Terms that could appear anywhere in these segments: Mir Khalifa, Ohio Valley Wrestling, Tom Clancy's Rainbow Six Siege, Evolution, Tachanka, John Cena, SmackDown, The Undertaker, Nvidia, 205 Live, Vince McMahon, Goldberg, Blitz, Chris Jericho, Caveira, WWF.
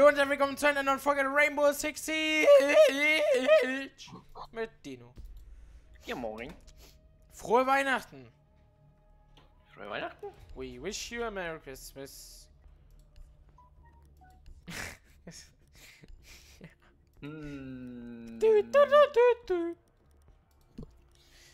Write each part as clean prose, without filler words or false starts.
Hallo und willkommen zu einer neuen Folge Rainbow Six Siege mit Dino. Ja, morgen. Frohe Weihnachten. Frohe Weihnachten? We wish you a Merry Christmas.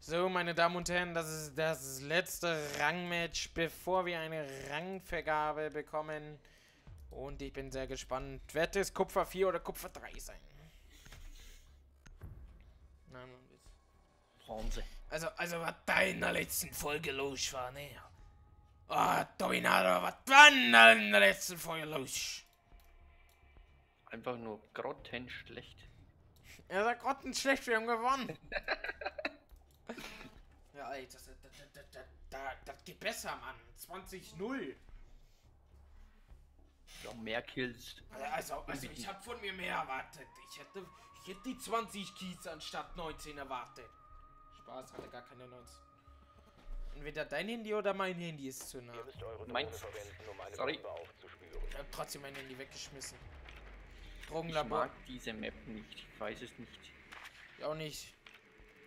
So, meine Damen und Herren, das ist das letzte Rangmatch, bevor wir eine Rangvergabe bekommen. Und ich bin sehr gespannt. Wird es Kupfer 4 oder Kupfer 3 sein? Nein, Bronze. Also was da in der letzten Folge los war, ne? Ah, oh, Dominator, was war denn in der letzten Folge los? Einfach nur grottenschlecht. Er sagt grottenschlecht, wir haben gewonnen. Ja, ey, das geht besser, Mann. 20-0. Auch mehr Kills. Also ich habe von mir mehr erwartet. Ich hätte die 20 Keys anstatt 19 erwartet. Spaß, hatte gar keine 19. Entweder dein Handy oder mein Handy ist zu nah. Ihr müsst eure Drogen verwenden, um eine Bombe aufzuspüren. Ich habe trotzdem mein Handy weggeschmissen. Drogenlabor. Ich mag diese Map nicht. Ich weiß es nicht. Ich auch nicht.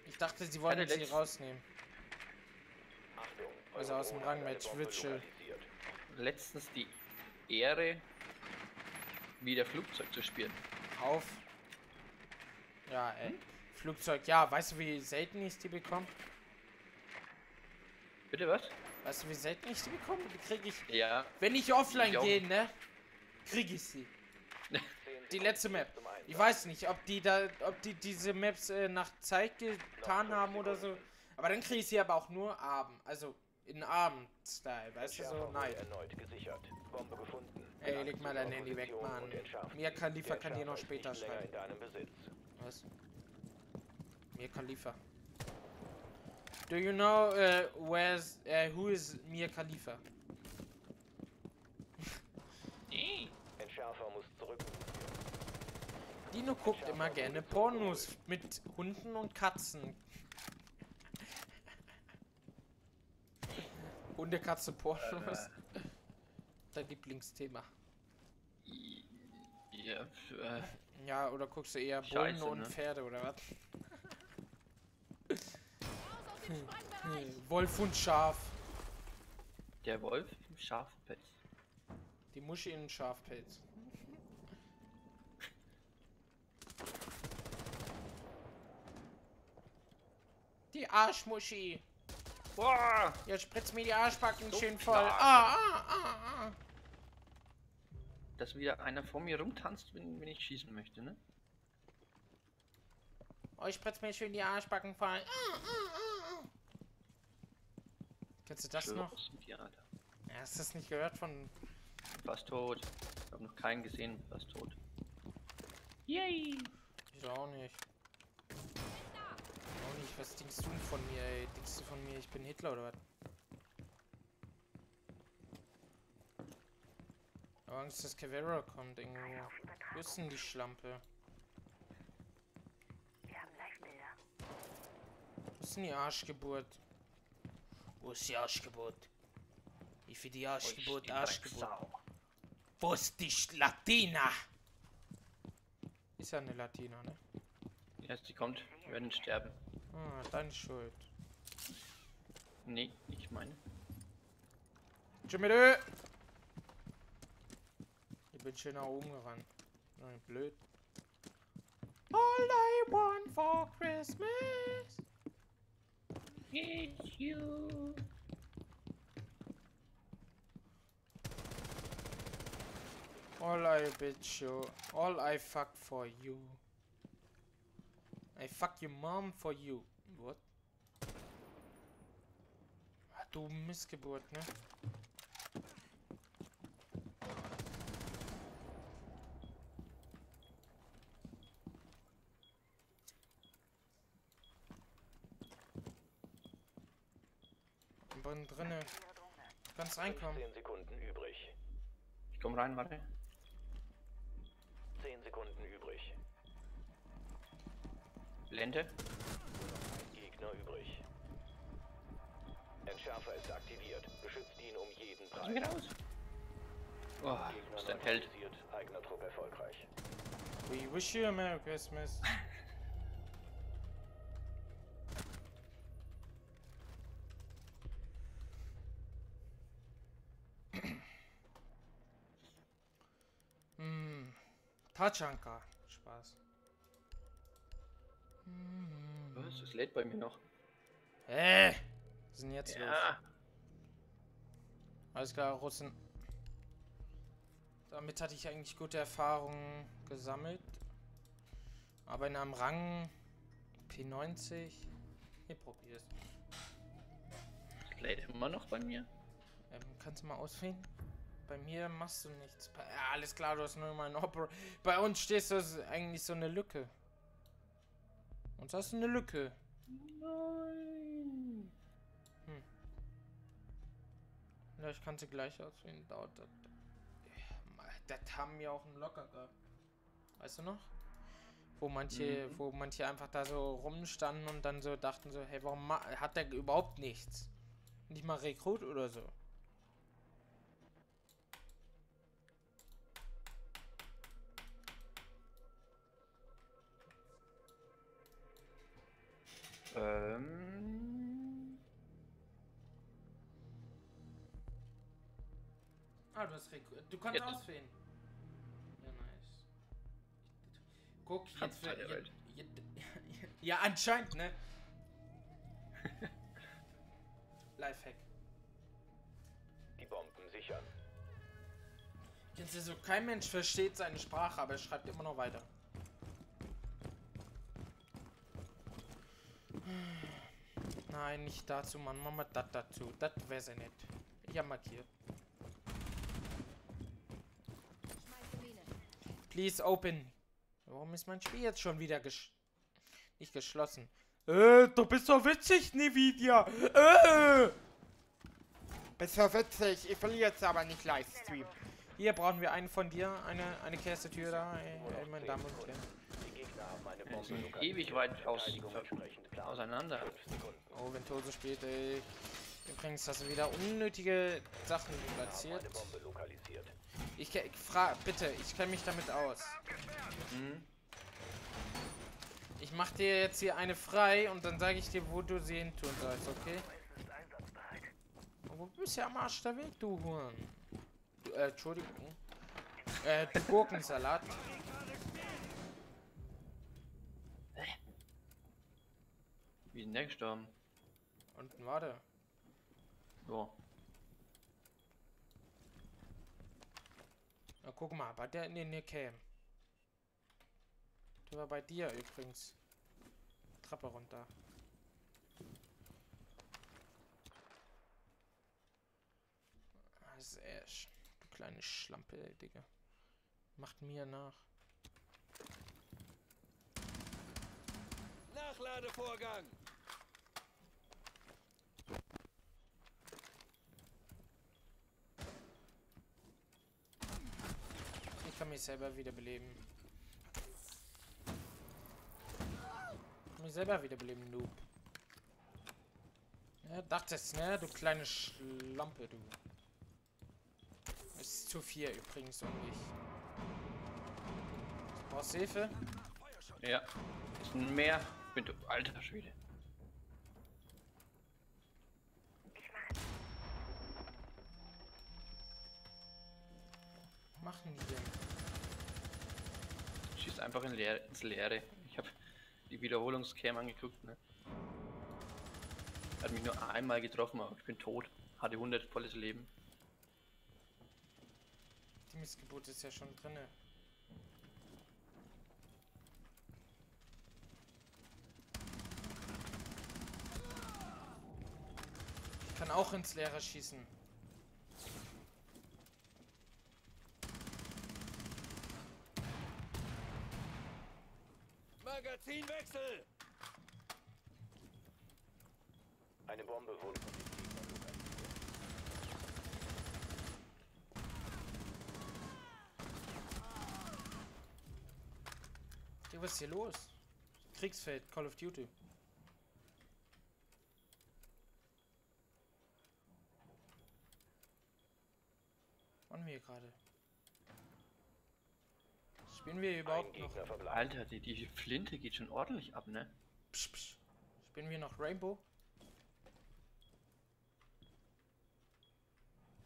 Ich dachte, sie wollten sie rausnehmen. Achtung, also aus dem Rangmatch. Ritual. Letztens die Ehre, wieder Flugzeug zu spielen. Auf. Ja, ey. Hm? Flugzeug, ja. Weißt du, wie selten ich die bekomme? Bitte was? Weißt du, wie selten ich die bekomme? Die krieg ich. Ja. Wenn ich offline gehe, ne? Krieg ich sie. Die letzte Map. Ich weiß nicht, ob die diese Maps nach Zeit getan haben oder so. Aber dann kriege ich sie aber auch nur abend. Also in Abend-Style, weißt du, so? Nein. Erneut gesichert. Bombe gefunden. Ey, leg mal dein Handy weg, Mann. Mir Khalifa kann dir noch später schreiben. Was? Mir Khalifa. Do you know who is Mir Khalifa? Entschärfer muss zurück. Dino guckt immer gerne Pornos mit Hunden und Katzen. Hunde, Katze, Pornos. Dein Lieblingsthema. Ja, ja, oder guckst du eher Bullen und Pferde oder was? Wolf und Schaf. Der Wolf im Schafpelz. Die Muschi in Schafpelz. Die Arschmuschi. Boah, jetzt spritzt mir die Arschbacken schön voll. Dass wieder einer vor mir rumtanzt, wenn ich schießen möchte, ne? Oh, ich spritzt mir schön die Arschbacken voll. Kennst du das noch? Ja, hast du das nicht gehört von... Fast tot. Ich hab noch keinen gesehen, fast tot. Yay! Ich auch nicht. Was denkst du von mir, ey? Denkst du von mir, ich bin Hitler oder was? Ich hab Angst, dass Caveira kommt irgendwie. Wo ist denn die Schlampe? Wir haben Live-Bilder. Wo ist denn die Arschgeburt? Wo ist die Arschgeburt? Ich will die Arschgeburt, Arschgeburt. Wo ist die Latina? Ist ja eine Latina, ne? Ja, sie kommt. Wir werden sterben. Ah, deine Schuld. Nee, ich meine. Tschüss. Ich bin schön nach oben gerannt. Nein, blöd. All I want for Christmas is you. All I bitch you. All I fuck for you. I fuck your mom for you. What? Ach, du Missgeburt, ne? Bin drinne. Du kannst reinkommen. 10 Sekunden übrig. Ich komm rein, warte. 10 Sekunden übrig. Blende. Gegner übrig. Entschärfer ist aktiviert. Beschützt ihn um jeden Preis. Raus. Oh, Gegner Kontakt hält. Eigener Trupp erfolgreich. We wish you a Merry Christmas. Tachanka. Spaß. Was? Es lädt bei mir noch. Hä? Was sind jetzt los? Alles klar, Russen. Damit hatte ich eigentlich gute Erfahrungen gesammelt. Aber in einem Rang P90. Hier probier's. Das lädt immer noch bei mir. Kannst du mal auswählen? Bei mir machst du nichts. Ja, alles klar, du hast nur mal ein Opera. Bei uns stehst du eigentlich so eine Lücke. Und hast du eine Lücke. Nein. Hm. Vielleicht kannst du gleich auswählen. Dauert das. Das haben wir auch einen Locker gehabt. Weißt du noch? Wo manche einfach da so rumstanden und dann so dachten so, hey, warum hat der überhaupt nichts? Nicht mal Rekrut oder so. Ah, du hast Rekrut. Du kannst auswählen. Ja, nice. Guck, jetzt wird. Ja, anscheinend, ne? Lifehack. Die Bomben sichern. Jetzt ist so, kein Mensch versteht seine Sprache, aber er schreibt immer noch weiter. Nein, nicht dazu, Mann. Mach mal das dazu. Das wäre sehr nett. Ja, markiert. Please open. Warum ist mein Spiel jetzt schon wieder nicht geschlossen? Du bist so witzig, Nvidia. Bist so witzig. Ich verliere jetzt aber nicht Livestream. Hier brauchen wir einen von dir. Eine Käsetür da. Meine Damen und Herren. Ewig weit auseinander. Oh, wenn Tose spielt, ey. Übrigens hast du wieder unnötige Sachen platziert. Ich frage, bitte, ich kenne mich damit aus. Hm? Ich mache dir jetzt hier eine frei und dann sage ich dir, wo du sie hin tun sollst, okay? Wo bist du ja am Arsch der Weg, du Huren? Entschuldigung. Du Gurkensalat. Wie ist der gestorben? Unten war der. So. Na guck mal, bei der in der Cam. Der war bei dir übrigens. Treppe runter. Das ist Ash. Du kleine Schlampe, Digga. Macht mir nach. Nachladevorgang. Ich kann mich selber wiederbeleben. Noob. Ja, dachtest, ne? Du kleine Schlampe, du. Es ist zu viel übrigens und ich. Du brauchst Hilfe? Ja. Ist mehr. Bitte, alter Schwede. Was machen die denn? Schießt einfach ins Leere. Ich habe die Wiederholungscam angeguckt, ne? Hat mich nur einmal getroffen, aber ich bin tot. Hatte 100 volles Leben. Die Missgeburt ist ja schon drinne. Kann auch ins Leere schießen. Magazinwechsel! Eine Bombe wurde von den Gegnern lokalisiert. Was ist hier los? Kriegsfeld, Call of Duty. Hier gerade Spielen wir überhaupt noch... Alter, die Flinte geht schon ordentlich ab, ne? Psch, psch. Spielen wir noch Rainbow?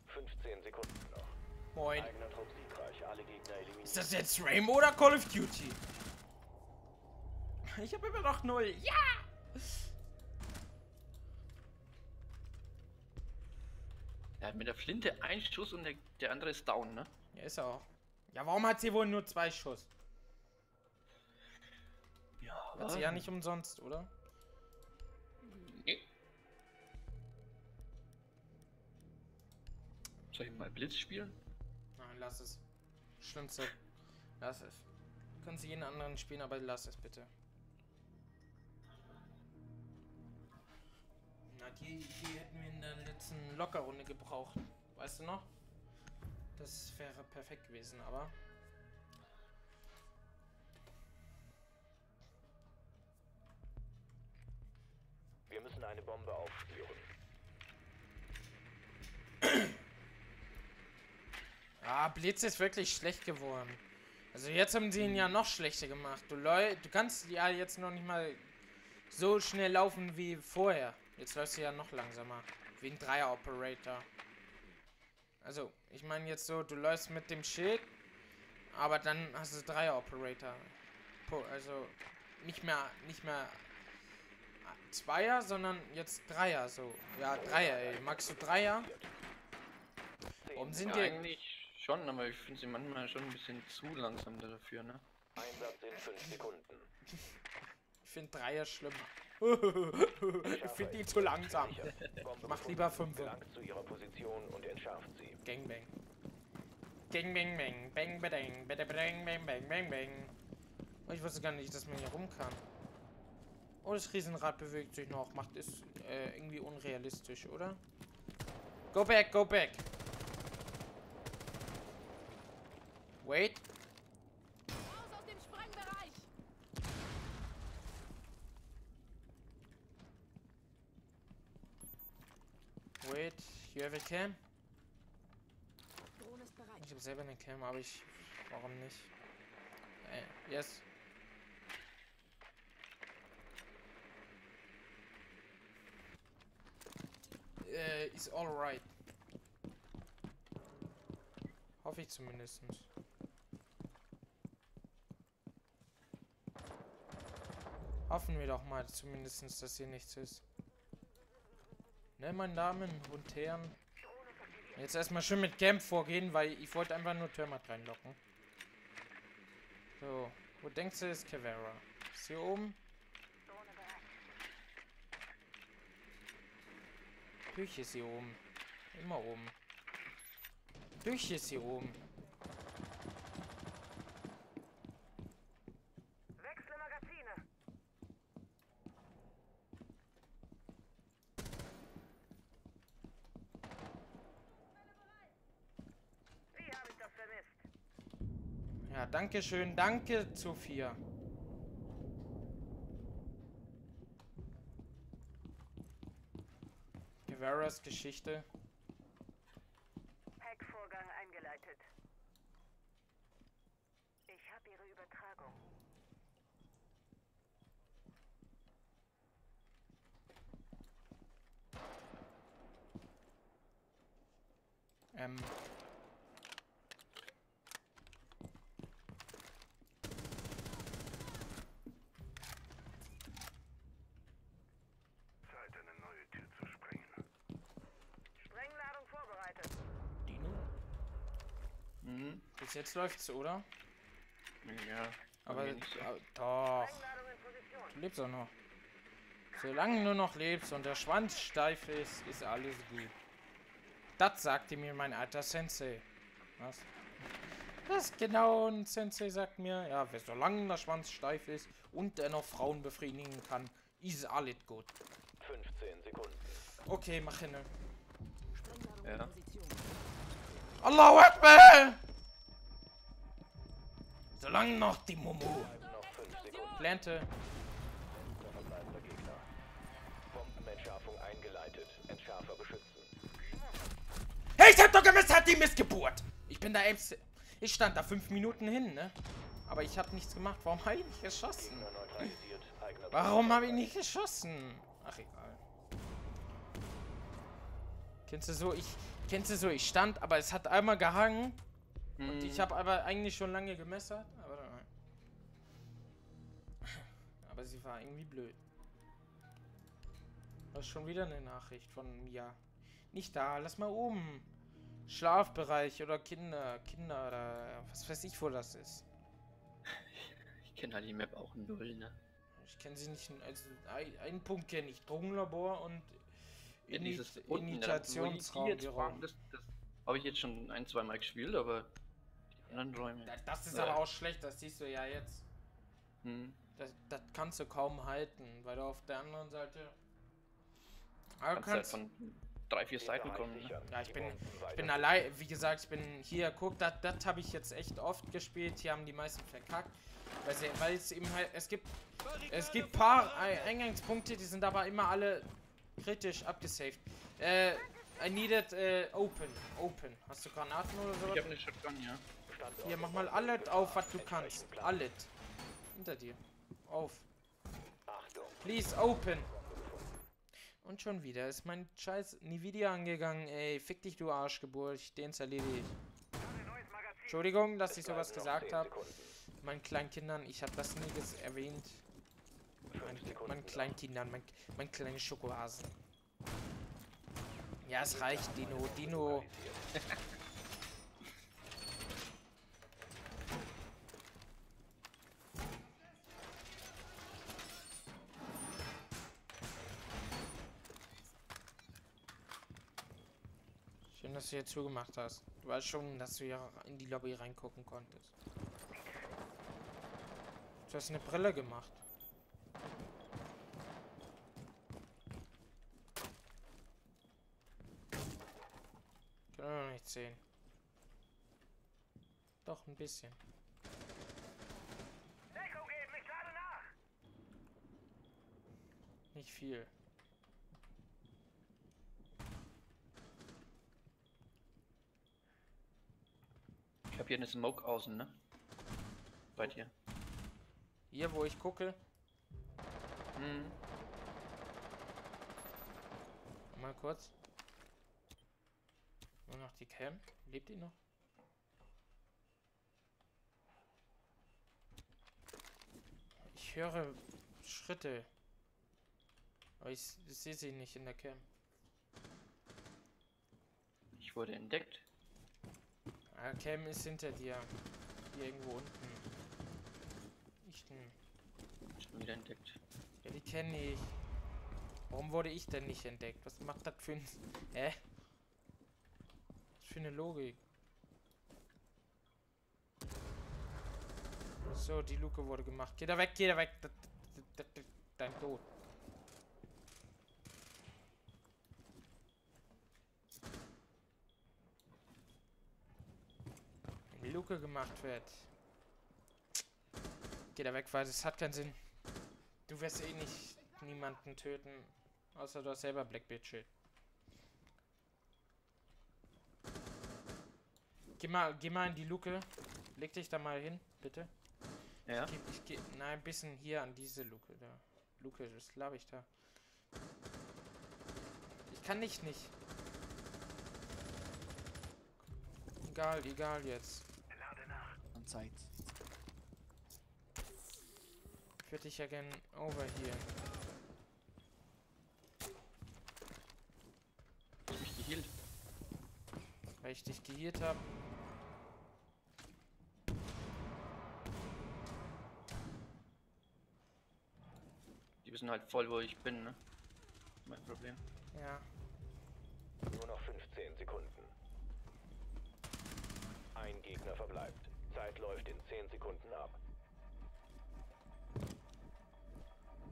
15 Sekunden noch. Moin. Ist das jetzt Rainbow oder Call of Duty? Ich habe immer noch 0. Ja! Er hat mit der Flinte einen Schuss und der andere ist down, ne? Ja, ist er auch. Ja, warum hat sie wohl nur 2 Schuss? Ja, hat sie ja nicht umsonst, oder? Nee. Soll ich mal Blitz spielen? Nein, lass es. Schlimmste. Lass es. Du kannst jeden anderen spielen, aber lass es bitte. Na, die hätten wir in der letzten Lockerrunde gebraucht. Weißt du noch? Das wäre perfekt gewesen, aber... Wir müssen eine Bombe aufspüren. Ah, Blitz ist wirklich schlecht geworden. Also jetzt haben sie ihn ja noch schlechter gemacht. Du kannst ja jetzt noch nicht mal so schnell laufen wie vorher. Jetzt läufst du ja noch langsamer. Wie ein Dreier-Operator. Also, ich meine jetzt so, du läufst mit dem Schild, aber dann hast du Dreier-Operator. Also, nicht mehr Zweier, sondern jetzt Dreier, so. Ja, Dreier, ey. Magst du Dreier? Warum sind die eigentlich... Schon, aber ich finde sie manchmal schon ein bisschen zu langsam dafür, ne? Einsatz in 5 Sekunden. Ich finde 3er schlimm. Ich finde die zu langsam. Mach lieber 5. Gangbang. Gangbang, bang, bang, bang, bang, bang, bang, bang, bang. Oh, ich wusste gar nicht, dass man hier rum kann. Oh, das Riesenrad bewegt sich noch. Macht ist irgendwie unrealistisch, oder? Go back, go back. Wait. Raus aus dem Sprengbereich. Wait, you have a cam? Ich habe selber eine Cam, aber ich... Warum nicht? Yes. Ist alright. Hoffe ich zumindest. Hoffen wir doch mal zumindest, dass hier nichts ist. Ne, meine Damen und Herren. Jetzt erstmal schön mit Camp vorgehen, weil ich wollte einfach nur Termite reinlocken. So, wo denkst du, ist Caveira? Ist hier oben? Küche ist hier oben. Immer oben. Küche ist hier oben. Ja, danke schön, danke, Sophia. Caveiras Geschichte. Hackvorgang eingeleitet. Ich habe ihre Übertragung. Bis jetzt läuft's, oder? Ja. Aber jetzt, doch. Du lebst auch noch. Solange du noch lebst und der Schwanz steif ist, ist alles gut. Das sagte mir mein alter Sensei. Was? Das ist genau ein Sensei, sagt mir. Ja, solange der Schwanz steif ist und er noch Frauen befriedigen kann, ist alles gut. 15 Sekunden. Okay, mach hin. Ja. Allahu Akbar! Solange noch die Momo. Plante. Bombenentschärfung eingeleitet. Entschärfer beschützen. Hey, ich hab doch gemisst, hat die Missgeburt. Ich bin da, ich stand da 5 Minuten hin, ne? Aber ich habe nichts gemacht. Warum habe ich nicht geschossen? Warum habe ich nicht geschossen? Ach, egal. Kennst du so, ich stand, aber es hat einmal gehangen. Hm. Und ich habe aber eigentlich schon lange gemessert. Aber nein. Aber sie war irgendwie blöd. Das ist schon wieder eine Nachricht von Mia. Nicht da, lass mal oben. Schlafbereich oder Kinder oder was weiß ich, wo das ist. Ich kenne halt die Map auch null, ne? Ich kenne sie nicht, also einen Punkt kenne ich. Drogenlabor und ja, Initiationsraum. Das habe ich jetzt schon ein-, zweimal gespielt, aber die anderen Räume. Das ist aber auch schlecht, das siehst du ja jetzt. Hm. Das kannst du kaum halten, weil du auf der anderen Seite... Aber kannst halt von 3-4 Seiten kommen. Ja, ich bin allein, wie gesagt, ich bin hier, guck, das habe ich jetzt echt oft gespielt. Hier haben die meisten verkackt, weil es eben halt, es gibt paar Eingangspunkte, die sind aber immer alle kritisch abgesaved. I needed open. Hast du Granaten oder so? Ich habe eine Shotgun, ja. Hier, mach mal alles auf, was du kannst. Alles. Hinter dir. Auf. Please, open. Und schon wieder ist mein scheiß Nvidia angegangen, ey. Fick dich, du Arschgeburt. Den zerlebe ich. Entschuldigung, dass ich sowas gesagt habe. Meinen kleinen Kindern, ich habe das nie erwähnt. Meinen kleinen Kindern, mein kleine Schokohasen. Ja, es reicht, Dino. Schön, dass du hier zugemacht hast. Du weißt schon, dass du ja in die Lobby reingucken konntest. Du hast eine Brille gemacht. Können wir noch nicht sehen. Doch, ein bisschen. Nicht viel. Ich hab hier eine Smoke außen, ne? Bei dir. Hier, wo ich gucke. Hm. Mal kurz. Nur noch die Cam. Lebt die noch? Ich höre Schritte. Aber ich sehe sie nicht in der Cam. Ich wurde entdeckt. Cam ist hinter dir. Hier irgendwo unten. Ich bin wieder entdeckt. Ja, die kenne ich. Warum wurde ich denn nicht entdeckt? Was macht das für ein... Was für eine Logik? So, die Luke wurde gemacht. Geh da weg, geh da weg. Dein Tod. Luke gemacht wird. Geh da weg, weil es hat keinen Sinn. Du wirst eh nicht niemanden töten, außer du hast selber Blackbeard-Schild. Geh mal in die Luke. Leg dich da mal hin, bitte. Ja. Nein, ein bisschen hier an diese Luke da. Luke, das glaube ich da. Ich kann dich nicht. Egal jetzt. Zeit. Ich würde dich ja gerne over hier. Ich hab mich geheilt. Weil ich dich geheilt habe. Die wissen halt voll, wo ich bin, ne? Mein Problem. Ja. Nur noch 15 Sekunden. Ein Gegner verbleibt. Zeit läuft in 10 Sekunden ab.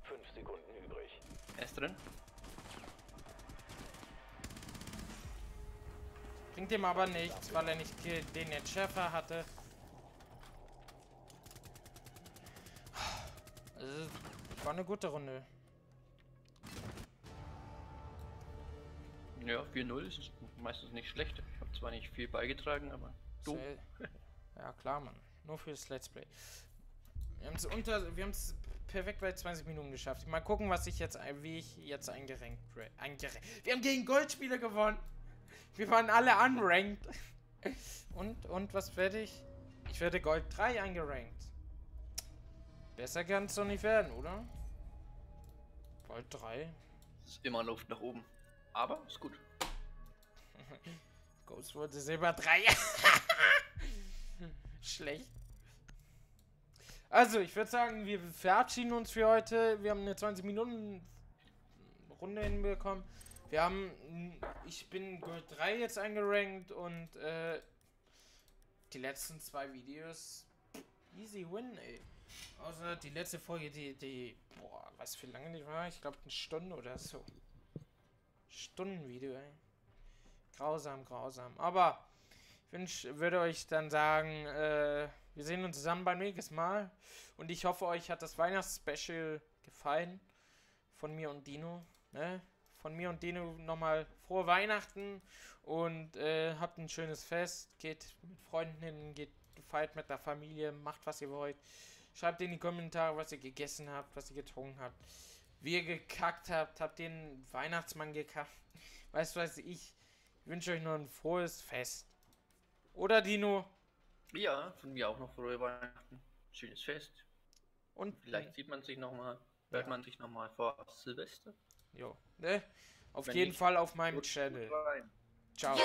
5 Sekunden übrig. Er ist drin. Bringt ihm aber nichts, weil er nicht den Entschärfer hatte. War eine gute Runde. Ja, 4-0 ist meistens nicht schlecht. Ich habe zwar nicht viel beigetragen, aber... Du. Ja klar, Mann. Nur fürs Let's Play. Wir haben es perfekt bei 20 Minuten geschafft. Mal gucken, was ich jetzt, wie ich jetzt eingerankt. Wir haben gegen Goldspieler gewonnen. Wir waren alle unranked. Und was werde ich? Ich werde Gold 3 eingerankt. Besser kann es doch nicht werden, oder? Gold 3. Ist immer Luft nach oben. Aber ist gut. Ghost wurde Silber 3. Schlecht. Also, ich würde sagen, wir verabschieden uns für heute. Wir haben eine 20-Minuten-Runde hinbekommen. Wir haben... Ich bin Gold 3 jetzt eingerankt und die letzten 2 Videos... Easy win, ey. Außer die letzte Folge, die... Boah, weiß wie lange die war? Ich glaube, 1 Stunde oder so. Stundenvideo, ey. Grausam, grausam. Aber... Ich würde euch dann sagen, wir sehen uns zusammen beim nächsten Mal. Und ich hoffe, euch hat das Weihnachtsspecial gefallen. Von mir und Dino. Ne? Von mir und Dino nochmal frohe Weihnachten. Und habt ein schönes Fest. Geht mit Freunden hin, feiert mit der Familie, macht was ihr wollt. Schreibt in die Kommentare, was ihr gegessen habt, was ihr getrunken habt. Wie ihr gekackt habt. Habt ihr den Weihnachtsmann gekackt? Weißt du was, ich wünsche euch noch ein frohes Fest. Oder Dino? Ja, von mir auch noch frohe Weihnachten. Schönes Fest. Und vielleicht sieht man sich nochmal, hört man sich nochmal vor Silvester. Jo, ne? Auf jeden Fall auf meinem Channel. Ciao.